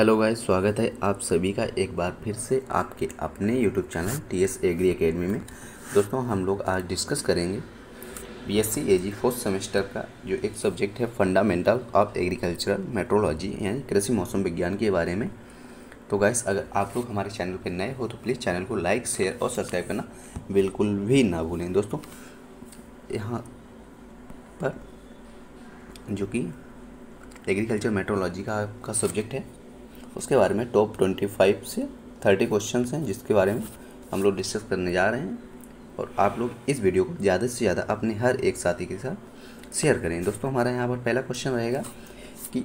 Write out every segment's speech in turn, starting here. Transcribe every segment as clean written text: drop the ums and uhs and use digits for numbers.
Hello guys, स्वागत है आप सभी का एक बार फिर से आपके अपने YouTube channel TS agri academy में। दोस्तों, हम लोग आज डिस्कस करेंगे बीएससी एजी फोर्थ सेमेस्टर का जो एक सब्जेक्ट है फंडामेंटल ऑफ एग्रीकल्चरल मेट्रोलॉजी यानी कृषि मौसम विज्ञान के बारे में। तो गाइस, अगर आप लोग हमारे चैनल पर नए हो तो प्लीज़ चैनल को लाइक, शेयर और सब्सक्राइब करना बिल्कुल भी ना भूलें। दोस्तों, यहाँ पर जो कि एग्रीकल्चर मेट्रोलॉजी का आपका सब्जेक्ट है उसके बारे में टॉप 25 से 30 क्वेश्चंस हैं जिसके बारे में हम लोग डिस्कस करने जा रहे हैं। और आप लोग इस वीडियो को ज़्यादा से ज़्यादा अपने हर एक साथी के साथ शेयर करें। दोस्तों, हमारा यहाँ पर पहला क्वेश्चन रहेगा कि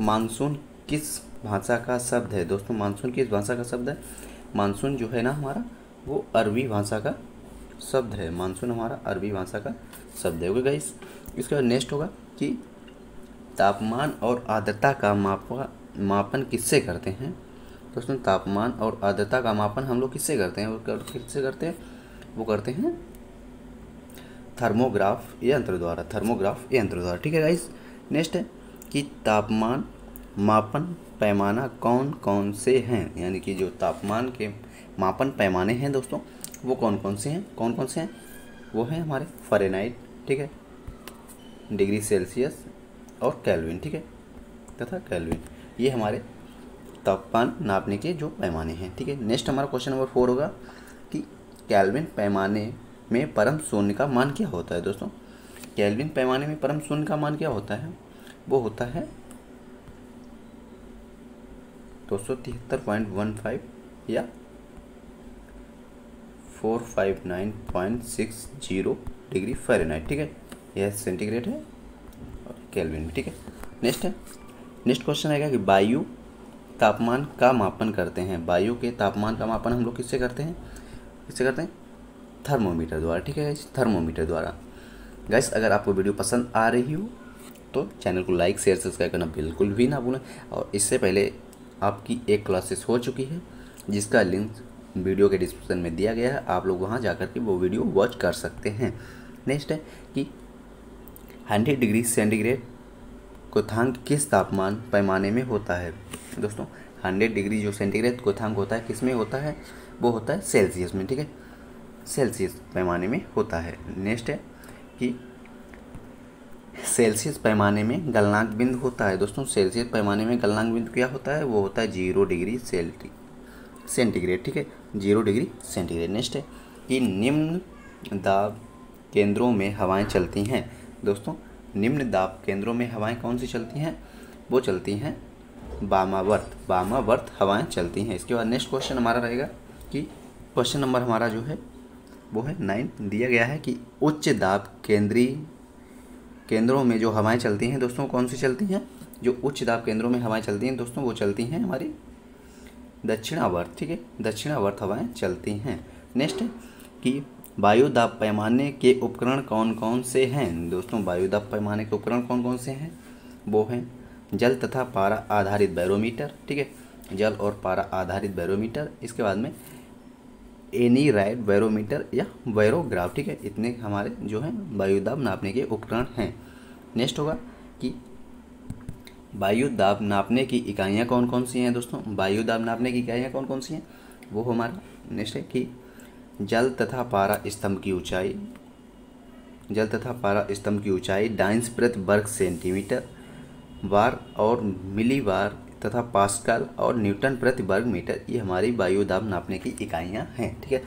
मानसून किस भाषा का शब्द है। दोस्तों, मानसून किस भाषा का शब्द है? मानसून जो है ना हमारा, वो अरबी भाषा का शब्द है। मानसून हमारा अरबी भाषा का शब्द है। ओके गाइस, इसके बाद नेक्स्ट होगा कि तापमान और आर्द्रता का मापन किससे करते हैं। दोस्तों, तापमान और आर्द्रता का मापन हम लोग किससे करते हैं? वो करते हैं थर्मोग्राफ यंत्र द्वारा, थर्मोग्राफ यंत्र द्वारा। ठीक है गाइस, नेक्स्ट है कि तापमान मापन पैमाना कौन कौन से हैं, यानी कि जो तापमान के मापन पैमाने हैं दोस्तों वो कौन कौन से हैं? वो हैं हमारे फ़ारेनहाइट, ठीक है, डिग्री सेल्सियस और केल्विन, ठीक है, तथा केल्विन। ये हमारे तापमान नापने के जो पैमाने हैं। ठीक है, नेक्स्ट हमारा क्वेश्चन नंबर 4 होगा कि केल्विन पैमाने में परम शून्य का मान क्या होता है। दोस्तों, केल्विन पैमाने में परम शून्य का मान क्या होता है? वो होता है 273.15 या 459.60 डिग्री फ़ारेनहाइट। ठीक है, यह सेंटीग्रेड है केल्विन। ठीक है, नेक्स्ट क्वेश्चन आएगा कि वायु तापमान का मापन करते हैं। वायु के तापमान का मापन हम लोग किससे करते हैं? थर्मोमीटर द्वारा। ठीक है गाइस, थर्मोमीटर द्वारा। गाइस, अगर आपको वीडियो पसंद आ रही हो तो चैनल को लाइक, शेयर, सब्सक्राइब करना बिल्कुल भी ना भूलें। और इससे पहले आपकी एक क्लासेस हो चुकी है जिसका लिंक वीडियो के डिस्क्रिप्शन में दिया गया है, आप लोग वहाँ जा कर के वो वीडियो वॉच कर सकते हैं। नेक्स्ट है कि 100 डिग्री सेंटीग्रेड कोथांक किस तापमान पैमाने में होता है। दोस्तों, 100 डिग्री जो सेंटीग्रेड कोथांक होता है किस में होता है? वो होता है सेल्सियस में। ठीक है, सेल्सियस पैमाने में होता है। नेक्स्ट है कि सेल्सियस पैमाने में गलनांक बिंदु होता है। दोस्तों, सेल्सियस पैमाने में गलनांक बिंदु क्या होता है? वो होता है 0 डिग्री सेंटीग्रेड। ठीक है, 0 डिग्री सेंटीग्रेड। नेक्स्ट है कि निम्न दाब केंद्रों में हवाएँ चलती हैं। दोस्तों, निम्न दाब केंद्रों में हवाएं कौन सी चलती हैं? वो चलती हैं वामावर्त हवाएं चलती हैं। इसके बाद नेक्स्ट क्वेश्चन हमारा रहेगा कि क्वेश्चन नंबर हमारा जो है वो है 9, दिया गया है कि उच्च दाब केंद्रों में जो हवाएं चलती हैं दोस्तों कौन सी चलती हैं? जो उच्च दाब केंद्रों में हवाएँ चलती हैं दोस्तों वो चलती हैं हमारी दक्षिणावर्त। ठीक है, दक्षिणावर्त हवाएँ चलती हैं। नेक्स्ट कि वायु दाब पैमाने के उपकरण कौन कौन से हैं। दोस्तों, वायु दाब पैमाने के उपकरण कौन कौन से हैं? वो हैं जल तथा पारा आधारित बैरोमीटर। ठीक है, जल और पारा आधारित बैरोमीटर। इसके बाद में एनीराइड बैरोमीटर या बैरोग्राफ। ठीक है, इतने हमारे जो हैं वायु दाब नापने के उपकरण हैं। नेक्स्ट होगा कि वायु दाब नापने की इकाइयाँ कौन कौन सी हैं। दोस्तों, वायु दाब नापने की इकाइयाँ कौन कौन सी हैं? वो हमारा नेक्स्ट है कि जल तथा पारा स्तंभ की ऊंचाई डाइंस प्रति वर्ग सेंटीमीटर बार और मिली बार तथा पास्कल और न्यूटन प्रति वर्ग मीटर, ये हमारी वायु दाब नापने की इकाइयाँ हैं। ठीक है,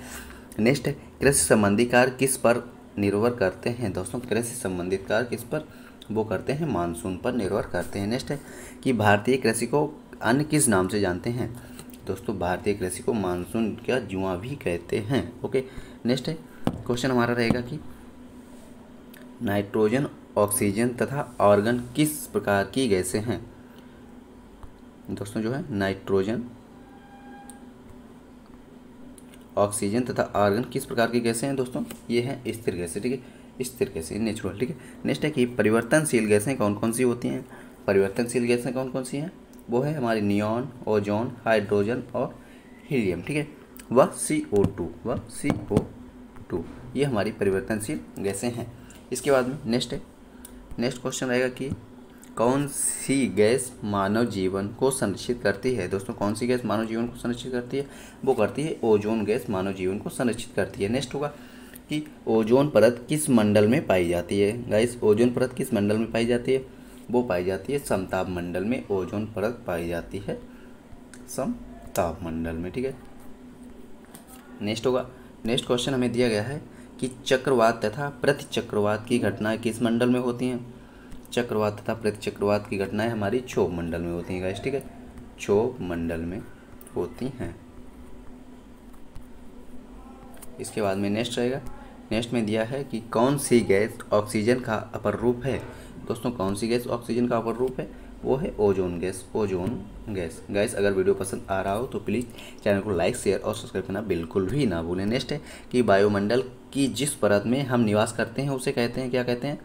नेक्स्ट है कृषि संबंधी कार्य किस पर निर्भर करते हैं। दोस्तों, कृषि संबंधित कार्य किस पर? वो करते हैं मानसून पर निर्भर करते हैं। नेक्स्ट है कि भारतीय कृषि को अन्य किस नाम से जानते हैं। दोस्तों, भारतीय कृषि को मानसून का जुआ भी कहते हैं। ओके, नेक्स्ट है क्वेश्चन हमारा रहेगा कि नाइट्रोजन, ऑक्सीजन तथा ऑर्गन किस प्रकार की गैसें हैं। दोस्तों, जो है नाइट्रोजन, ऑक्सीजन तथा ऑर्गन किस प्रकार की गैसें हैं। दोस्तों, ये हैं स्थिर गैसें। ठीक है, स्थिर गैसें, नेचुरल। ठीक है, नेक्स्ट है कि परिवर्तनशील गैसें कौन कौन सी होती हैं। परिवर्तनशील गैसें कौन कौन सी हैं? वो है हमारी नियॉन, ओजोन, हाइड्रोजन और हीलियम। ठीक है, वह CO2, ये हमारी परिवर्तनशील गैसें हैं। इसके बाद में नेक्स्ट क्वेश्चन रहेगा कि कौन सी गैस मानव जीवन को संरक्षित करती है? दोस्तों कौन सी गैस मानव जीवन को संरक्षित करती है? वो करती है ओजोन गैस मानव जीवन को संरक्षित करती है। नेक्स्ट होगा कि ओजोन परत किस मंडल में पाई जाती है? गाइस ओजोन परत किस मंडल में पाई जाती है? वो पाई जाती है समताप मंडल में, ओजोन परत पाई जाती है समताप मंडल में, ठीक है। नेक्स्ट होगा, नेक्स्ट क्वेश्चन हमें दिया गया है कि चक्रवात तथा प्रतिचक्रवात की घटनाएं किस मंडल में होती हैं? चक्रवात तथा प्रतिचक्रवात की घटनाएं हमारी क्षोभ मंडल में होती हैं गाइस, ठीक है, क्षोभ मंडल में होती हैं। इसके बाद में नेक्स्ट रहेगा, नेक्स्ट में दिया है कि कौन सी गैस ऑक्सीजन का अपर रूप है? दोस्तों कौन सी गैस ऑक्सीजन का अपर रूप है? वो है ozone gas, ozone gas. Gas अगर वीडियो पसंद आ रहा हो तो प्लीज़ चैनल को लाइक, शेयर और सब्सक्राइब करना बिल्कुल भी ना भूलें। नेक्स्ट है कि वायुमंडल की जिस परत में हम निवास करते हैं उसे कहते हैं, क्या कहते हैं?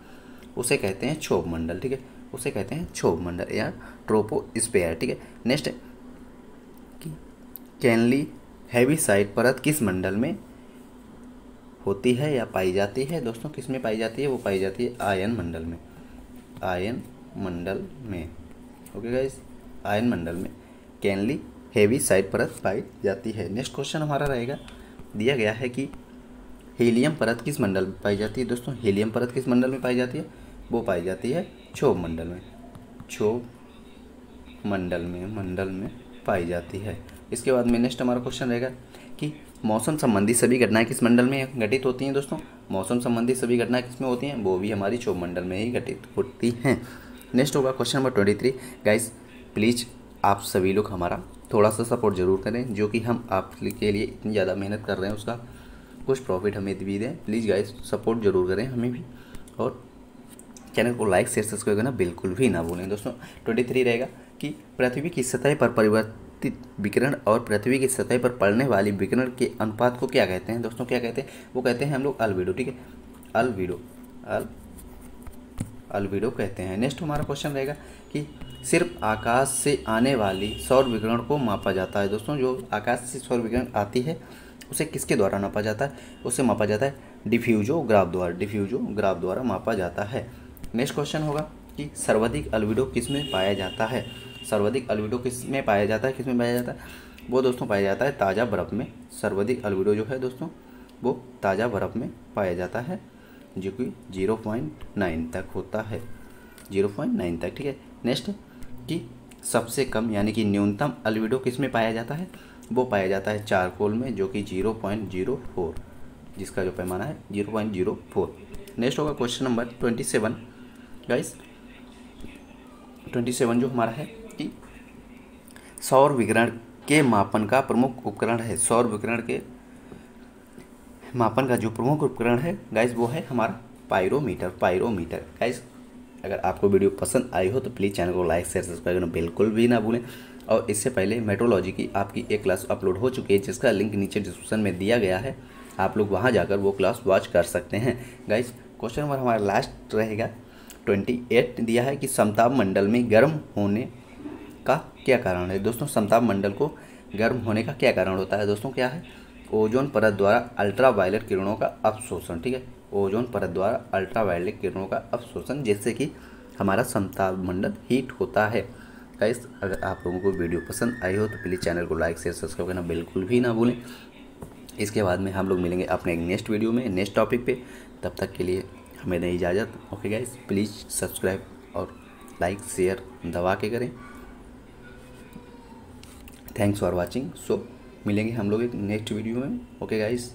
उसे कहते हैं क्षोभ मंडल, ठीक है, उसे कहते हैं क्षोभ मंडल या ट्रोपोस्फीयर, ठीक है। नेक्स्ट है कि केनली हेवीसाइड परत किस मंडल में होती है या पाई जाती है? दोस्तों किस में पाई जाती है? वो पाई जाती है आयन मंडल में, आयन मंडल में। ओके गाइस, आयन मंडल में केनली हेवीसाइड परत पाई जाती है। नेक्स्ट क्वेश्चन हमारा रहेगा, दिया गया है कि हीलियम परत किस मंडल में पाई जाती है? दोस्तों हीलियम परत किस मंडल में पाई जाती है? वो पाई जाती है क्षोभ मंडल में, क्षोभ मंडल में पाई जाती है। इसके बाद में नेक्स्ट हमारा क्वेश्चन रहेगा कि मौसम संबंधी सभी घटनाएं किस मंडल में घटित होती हैं? दोस्तों मौसम संबंधी सभी घटनाएं किस में होती हैं? वो भी हमारी क्षोभ मंडल में ही घटित होती हैं। नेक्स्ट होगा क्वेश्चन नंबर 23। गाइस प्लीज़ आप सभी लोग हमारा थोड़ा सा सपोर्ट जरूर करें, जो कि हम आपके लिए इतनी ज़्यादा मेहनत कर रहे हैं उसका कुछ प्रॉफिट हमें भी दें। प्लीज़ गाइस सपोर्ट जरूर करें हमें भी, और चैनल को लाइक, शेयर, सब्सक्राइब करना बिल्कुल भी ना भूलें। दोस्तों 23 रहेगा कि पृथ्वी की सतह पर परिवर्तित विकिरण और पृथ्वी की सतह पर पड़ने वाली विकिरण के अनुपात को क्या कहते हैं? दोस्तों क्या कहते हैं? वो कहते हैं हम लोग अल्बेडो, ठीक है, अल्बेडो कहते हैं। नेक्स्ट हमारा क्वेश्चन रहेगा कि सिर्फ आकाश से आने वाली सौर विकिरण को मापा जाता है। दोस्तों जो आकाश से सौर विकिरण आती है उसे किसके द्वारा मापा जाता है? उसे मापा जाता है डिफ्यूजोग्राफ द्वारा, डिफ्यूजोग्राफ द्वारा मापा जाता है। नेक्स्ट क्वेश्चन होगा कि सर्वाधिक अल्बेडो किस में पाया जाता है? सर्वाधिक अल्बेडो किस में पाया जाता है? किस में पाया जाता है? वो दोस्तों पाया जाता है ताज़ा बर्फ़ में। सर्वाधिक अल्बेडो जो है दोस्तों वो ताज़ा बर्फ़ में पाया जाता है, जो कि 0.9 तक होता है, 0.9 तक, ठीक है। नेक्स्ट कि सबसे कम यानी कि न्यूनतम अल्बेडो किस में पाया जाता है? वो पाया जाता है चारकोल में, जो कि 0.04, जिसका जो पैमाना है 0.04। नेक्स्ट होगा क्वेश्चन नंबर 27। गाइस 27 जो हमारा है कि सौर विकिरण के मापन का प्रमुख उपकरण है। सौर विकिरण के मापन का जो प्रमुख उपकरण है गाइस वो है हमारा पायरोमीटर, पायरोमीटर। गाइस अगर आपको वीडियो पसंद आई हो तो प्लीज़ चैनल को लाइक, शेयर, सब्सक्राइब करना बिल्कुल भी ना भूलें। और इससे पहले मेट्रोलॉजी की आपकी एक क्लास अपलोड हो चुकी है, जिसका लिंक नीचे डिस्क्रिप्शन में दिया गया है, आप लोग वहां जाकर वो क्लास वॉच कर सकते हैं। गाइस क्वेश्चन नंबर हमारा लास्ट रहेगा 28। दिया है कि समताप मंडल में गर्म होने का क्या कारण है? दोस्तों समताप मंडल को गर्म होने का क्या कारण होता है? दोस्तों क्या है? ओजोन परत द्वारा अल्ट्रावायलेट किरणों का अवशोषण, ठीक है, ओजोन परत द्वारा अल्ट्रावायलेट किरणों का अवशोषण, जिससे कि हमारा समताप मंडल हीट होता है। गाइस अगर आप लोगों को वीडियो पसंद आई हो तो प्लीज़ चैनल को लाइक, शेयर, सब्सक्राइब करना बिल्कुल भी ना भूलें। इसके बाद में हम लोग मिलेंगे अपने नेक्स्ट वीडियो में, नेक्स्ट टॉपिक पे। तब तक के लिए हमें दें इजाज़त। ओके गाइस प्लीज़ सब्सक्राइब और लाइक, शेयर दबा के करें। Thanks for watching. सो मिलेंगे हम लोग एक नेक्स्ट वीडियो में। Okay guys.